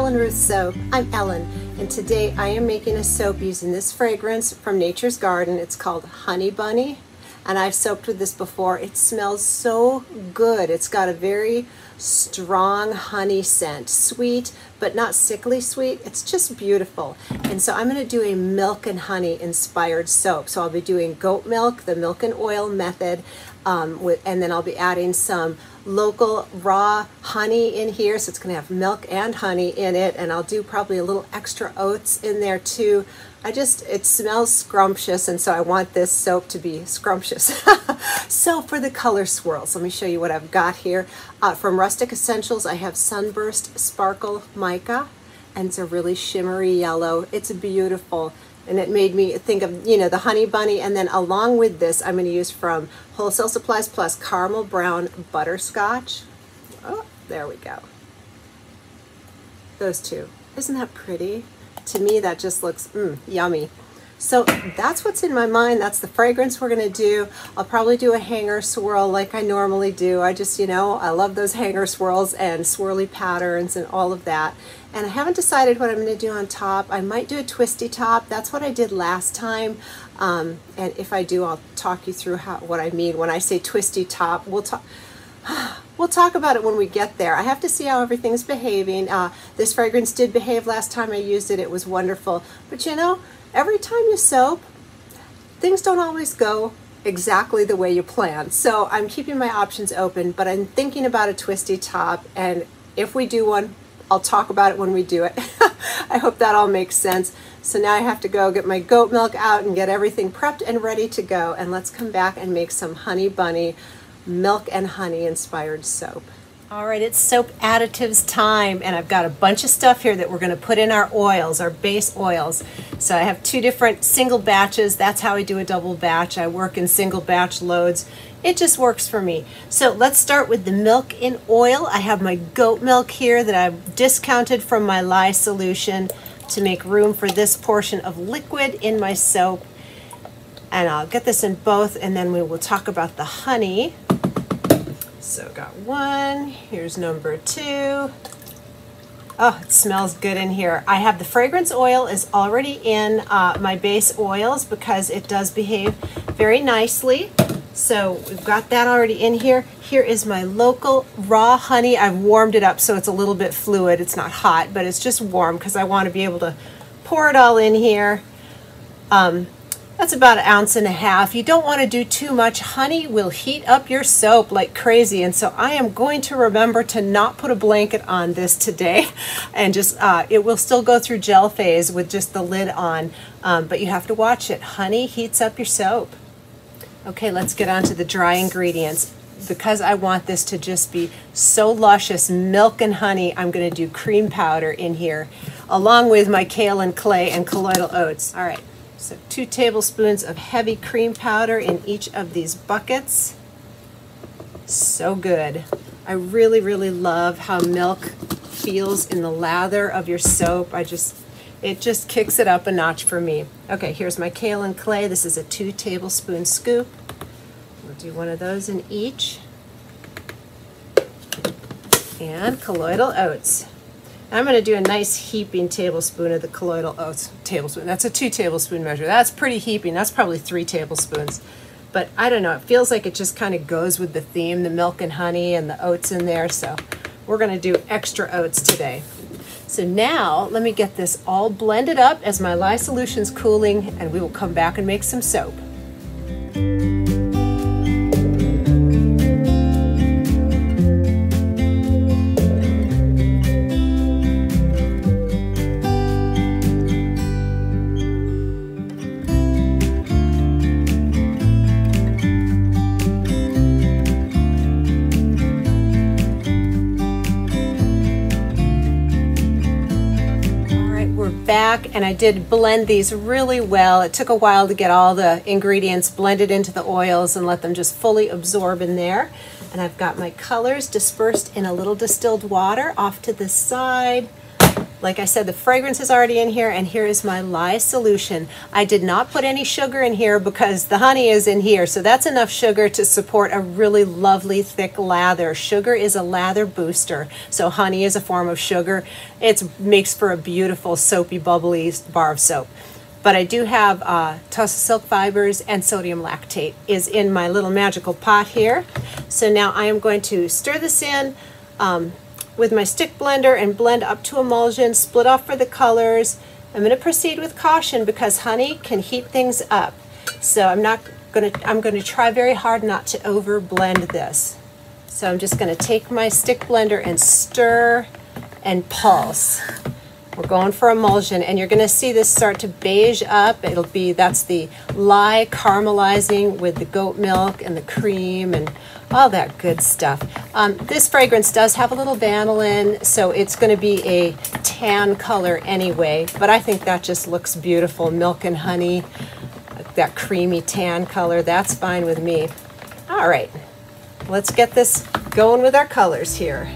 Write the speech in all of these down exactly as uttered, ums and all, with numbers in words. Ellen Ruth Soap. I'm Ellen, and today I am making a soap using this fragrance from Nature's Garden. It's called Honey Bunny, and I've soaped with this before. It smells so good. It's got a very strong honey scent, sweet but not sickly sweet. It's just beautiful. And so I'm going to do a milk and honey inspired soap. So I'll be doing goat milk, the milk and oil method, um, with, and then I'll be adding some local raw honey in here. So it's going to have milk and honey in it, and I'll do probably a little extra oats in there too. I just, it smells scrumptious, and so I want this soap to be scrumptious. So for the color swirls, let me show you what I've got here. Uh, from Rustic Essentials, I have Sunburst Sparkle Mica, and it's a really shimmery yellow. It's beautiful, and it made me think of, you know, the Honey Bunny. And then along with this, I'm going to use from Wholesale Supplies Plus Caramel Brown Butterscotch. Oh, there we go. Those two. Isn't that pretty? To me, that just looks mm, yummy. So that's what's in my mind. That's the fragrance we're gonna do. I'll probably do a hanger swirl like I normally do. I just, you know, I love those hanger swirls and swirly patterns and all of that. And I haven't decided what I'm gonna do on top. I might do a twisty top. That's what I did last time. Um, and if I do, I'll talk you through how, what I mean when I say twisty top. We'll talk. We'll talk about it when we get there. I have to see how everything's behaving. Uh, this fragrance did behave last time I used it. It was wonderful. But you know, every time you soap, things don't always go exactly the way you plan. So I'm keeping my options open, but I'm thinking about a twisty top. And if we do one, I'll talk about it when we do it. I hope that all makes sense. So now I have to go get my goat milk out and get everything prepped and ready to go. And let's come back and make some Honey Bunny milk and honey inspired soap. All right, it's soap additives time, and I've got a bunch of stuff here that we're going to put in our oils, our base oils. So I have two different single batches. That's how I do a double batch. I work in single batch loads. It just works for me. So let's start with the milk in oil. I have my goat milk here that I've discounted from my lye solution to make room for this portion of liquid in my soap. And I'll get this in both, and then we will talk about the honey. So got one, here's number two. Oh, it smells good in here. I have the fragrance oil is already in uh, my base oils because it does behave very nicely. So we've got that already in here. Here is my local raw honey. I've warmed it up so it's a little bit fluid. It's not hot, but it's just warm because I want to be able to pour it all in here. Um, That's about an ounce and a half. You don't want to do too much. Honey will heat up your soap like crazy. And so I am going to remember to not put a blanket on this today. And just, uh, it will still go through gel phase with just the lid on, um, but you have to watch it. Honey heats up your soap. Okay, let's get on to the dry ingredients. Because I want this to just be so luscious, milk and honey, I'm going to do cream powder in here, along with my kale and clay and colloidal oats. All right. So two tablespoons of heavy cream powder in each of these buckets. So good. I really, really love how milk feels in the lather of your soap. I just, it just kicks it up a notch for me. Okay, here's my kale and clay. This is a two tablespoon scoop. We'll do one of those in each. And colloidal oats. I'm going to do a nice heaping tablespoon of the colloidal oats. Tablespoon. That's a two tablespoon measure. That's pretty heaping. That's probably three tablespoons. But I don't know. It feels like it just kind of goes with the theme, the milk and honey and the oats in there. So we're going to do extra oats today. So now let me get this all blended up as my lye solution's cooling, and we will come back and make some soap. Back, and I did blend these really well. It took a while to get all the ingredients blended into the oils and let them just fully absorb in there. And I've got my colors dispersed in a little distilled water off to the side. Like I said, the fragrance is already in here, and here is my lye solution. I did not put any sugar in here because the honey is in here, so that's enough sugar to support a really lovely thick lather. Sugar is a lather booster, so honey is a form of sugar. It makes for a beautiful soapy, bubbly bar of soap. But I do have uh, Tussah silk fibers and sodium lactate is in my little magical pot here. So now I am going to stir this in um, with my stick blender and blend up to emulsion, split off for the colors. I'm going to proceed with caution because honey can heat things up. So I'm not going to, I'm going to try very hard not to over blend this. So I'm just going to take my stick blender and stir and pulse. We're going for emulsion, and you're going to see this start to beige up. It'll be, that's the lye caramelizing with the goat milk and the cream and all that good stuff. Um, this fragrance does have a little vanillin, so it's going to be a tan color anyway, but I think that just looks beautiful. Milk and honey, that creamy tan color, that's fine with me. All right, let's get this going with our colors here.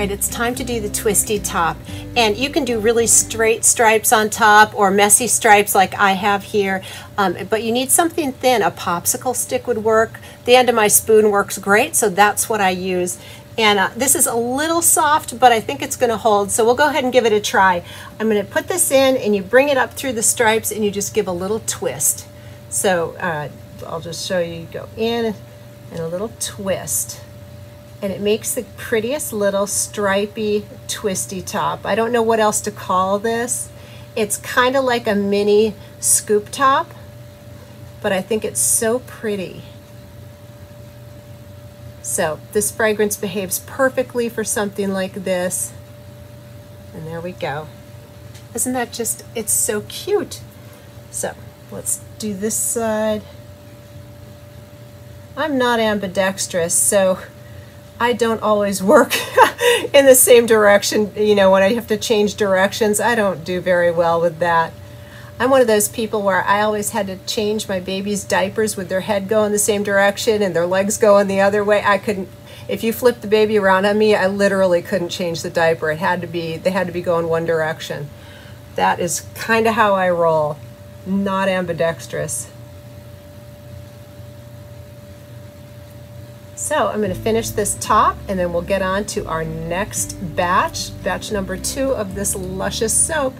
It's time to do the twisty top, and you can do really straight stripes on top or messy stripes like I have here, um, but you need something thin. A popsicle stick would work. The end of my spoon works great, so that's what I use. And uh, this is a little soft, but I think it's going to hold, so we'll go ahead and give it a try. I'm going to put this in, and you bring it up through the stripes, and you just give a little twist. So uh, I'll just show you. You go in and a little twist, and it makes the prettiest little stripy twisty top. I don't know what else to call this. It's kind of like a mini scoop top, but I think it's so pretty. So this fragrance behaves perfectly for something like this. And there we go. Isn't that just, it's so cute. So let's do this side. I'm not ambidextrous, so I don't always work in the same direction. You know, when I have to change directions, I don't do very well with that. I'm one of those people where I always had to change my baby's diapers with their head going the same direction and their legs going the other way. I couldn't, if you flipped the baby around on me, I literally couldn't change the diaper. It had to be, they had to be going one direction. That is kind of how I roll, not ambidextrous. So I'm going to finish this top, and then we'll get on to our next batch, batch number two of this luscious soap.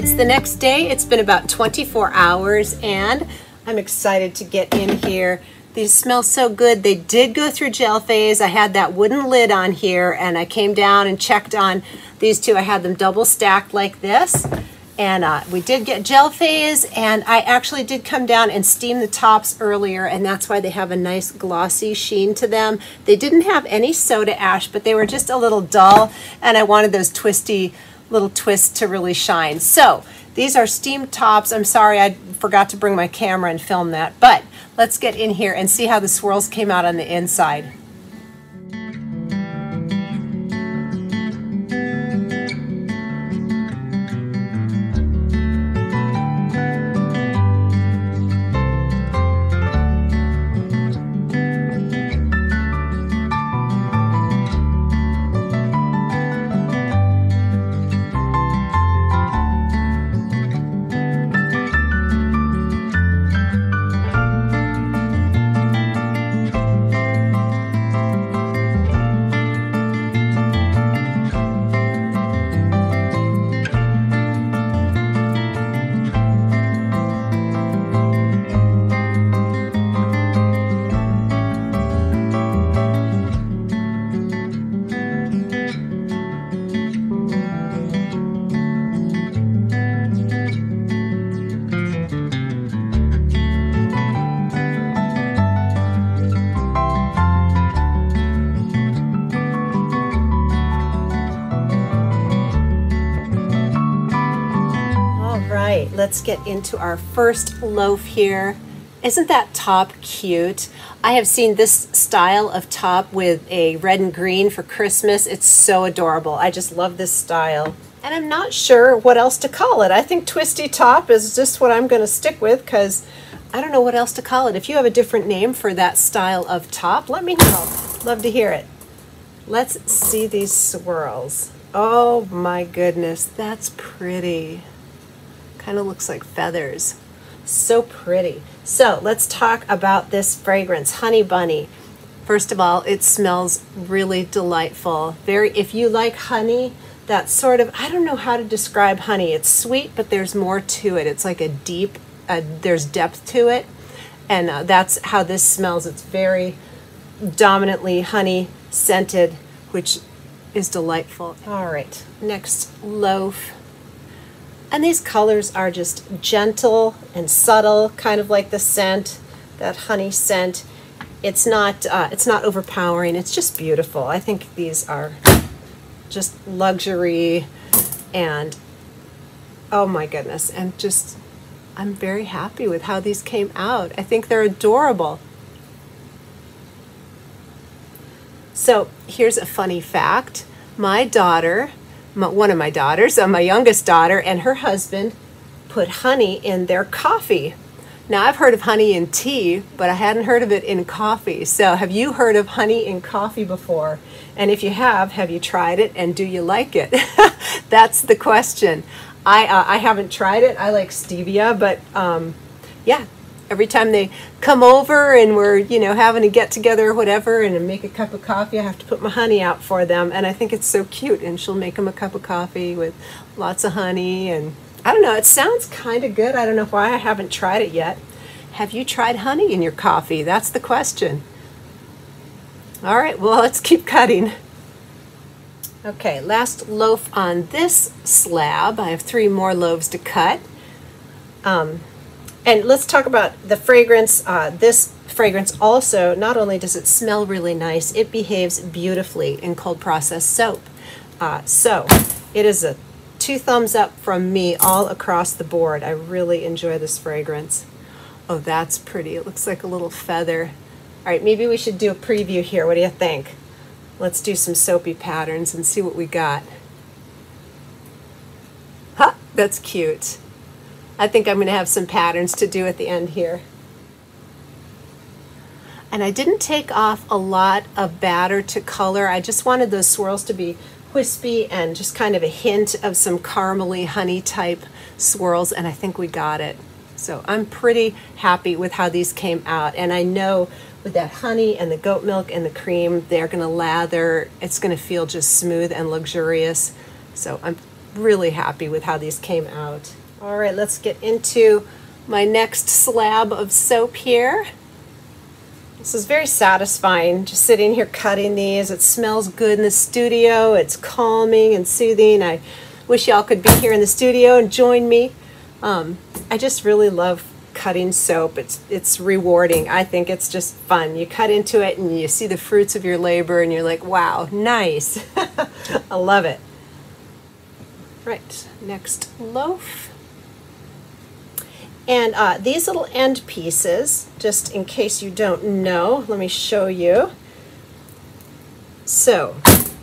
It's the next day. It's been about twenty-four hours and I'm excited to get in here. These smell so good. They did go through gel phase. I had that wooden lid on here and I came down and checked on these two. I had them double stacked like this. And uh, we did get gel phase, and I actually did come down and steam the tops earlier, and that's why they have a nice glossy sheen to them. They didn't have any soda ash, but they were just a little dull, and I wanted those twisty little twists to really shine. So these are steamed tops. I'm sorry I forgot to bring my camera and film that, but let's get in here and see how the swirls came out on the inside. Let's get into our first loaf here. Isn't that top cute? I have seen this style of top with a red and green for Christmas. It's so adorable. I just love this style. And I'm not sure what else to call it. I think twisty top is just what I'm going to stick with because I don't know what else to call it. If you have a different name for that style of top, let me know. Love to hear it. Let's see these swirls. Oh my goodness, that's pretty. Kind of looks like feathers. So pretty. So let's talk about this fragrance, Honey Bunny. First of all, it smells really delightful. Very, if you like honey, that sort of, I don't know how to describe honey. It's sweet, but there's more to it. It's like a deep, uh, there's depth to it. And uh, that's how this smells. It's very dominantly honey scented, which is delightful. All right, next loaf. And these colors are just gentle and subtle, kind of like the scent, that honey scent. It's not, uh, it's not overpowering. It's just beautiful. I think these are just luxury and, oh my goodness, and just, I'm very happy with how these came out. I think they're adorable. So here's a funny fact. My daughter, My, one of my daughters, uh, my youngest daughter, and her husband put honey in their coffee. Now, I've heard of honey in tea, but I hadn't heard of it in coffee. So have you heard of honey in coffee before? And if you have, have you tried it and do you like it? That's the question. I, uh, I haven't tried it. I like stevia, but um, yeah, every time they come over and we're, you know, having a get together or whatever and make a cup of coffee, I have to put my honey out for them. And I think it's so cute. And she'll make them a cup of coffee with lots of honey. And I don't know, it sounds kind of good. I don't know why I haven't tried it yet. Have you tried honey in your coffee? That's the question. All right, well, let's keep cutting. Okay, last loaf on this slab. I have three more loaves to cut. Um, And let's talk about the fragrance. Uh, this fragrance also, not only does it smell really nice, it behaves beautifully in cold process soap. Uh, so it is a two thumbs up from me all across the board. I really enjoy this fragrance. Oh, that's pretty. It looks like a little feather. All right, maybe we should do a preview here. What do you think? Let's do some soapy patterns and see what we got. Huh, that's cute. I think I'm going to have some patterns to do at the end here. And I didn't take off a lot of batter to color. I just wanted those swirls to be wispy and just kind of a hint of some caramely honey type swirls, and I think we got it. So I'm pretty happy with how these came out, and I know with that honey and the goat milk and the cream, they're going to lather. It's going to feel just smooth and luxurious. So I'm really happy with how these came out. All right, let's get into my next slab of soap here. This is very satisfying, just sitting here cutting these. It smells good in the studio. It's calming and soothing. I wish y'all could be here in the studio and join me. Um, I just really love cutting soap. It's, it's rewarding. I think it's just fun. You cut into it and you see the fruits of your labor and you're like, wow, nice. I love it. Right, next loaf. And uh, these little end pieces, just in case you don't know, let me show you. So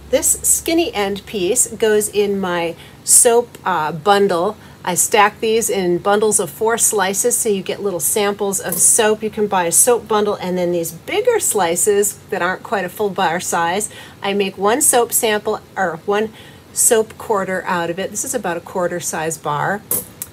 this skinny end piece goes in my soap uh, bundle. I stack these in bundles of four slices so you get little samples of soap. You can buy a soap bundle, and then these bigger slices that aren't quite a full bar size, I make one soap sample or one soap quarter out of it. This is about a quarter size bar.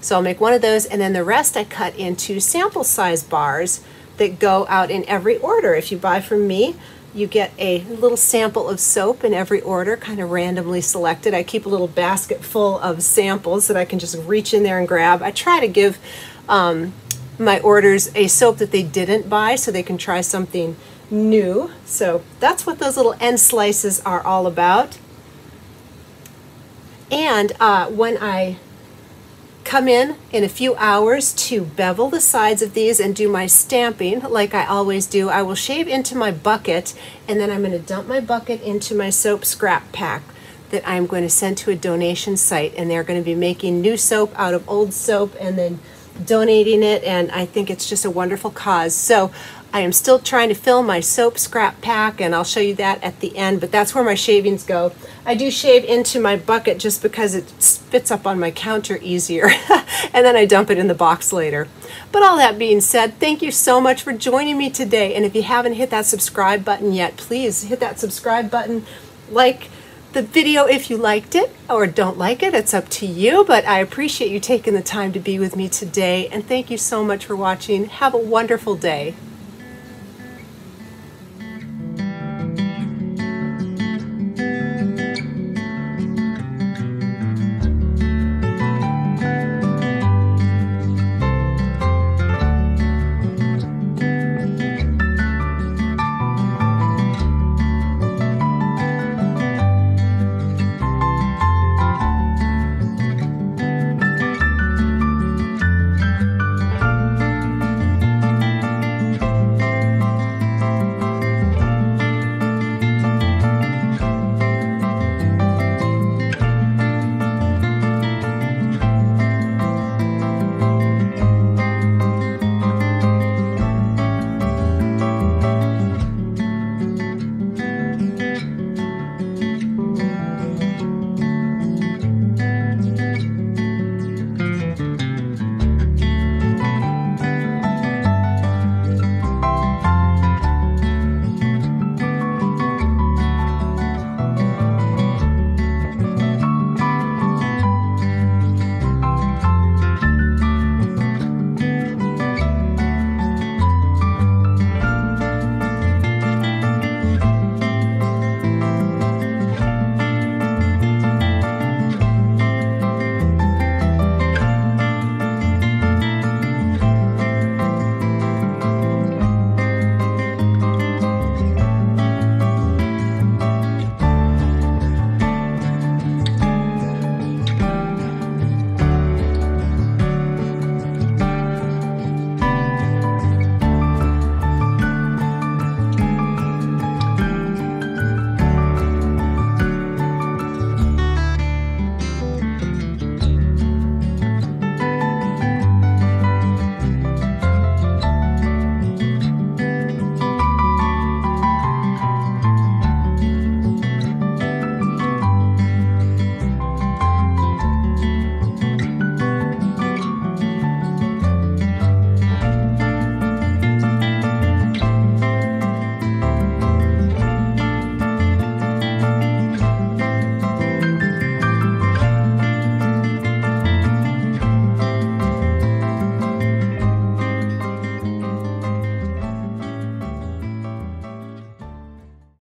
So I'll make one of those, and then the rest I cut into sample size bars that go out in every order. If you buy from me, you get a little sample of soap in every order, kind of randomly selected. I keep a little basket full of samples that I can just reach in there and grab. I try to give um, my orders a soap that they didn't buy so they can try something new. So that's what those little end slices are all about. And uh, when I come in in a few hours to bevel the sides of these and do my stamping like I always do, I will shave into my bucket, and then I'm going to dump my bucket into my soap scrap pack that I'm going to send to a donation site, and they're going to be making new soap out of old soap and then donating it, and I think it's just a wonderful cause. So I am still trying to fill my soap scrap pack, and I'll show you that at the end, but that's where my shavings go. I do shave into my bucket just because it fits up on my counter easier, and then I dump it in the box later. But all that being said, thank you so much for joining me today, and if you haven't hit that subscribe button yet, please hit that subscribe button, like the video if you liked it, or don't like it, it's up to you, but I appreciate you taking the time to be with me today, and thank you so much for watching. Have a wonderful day.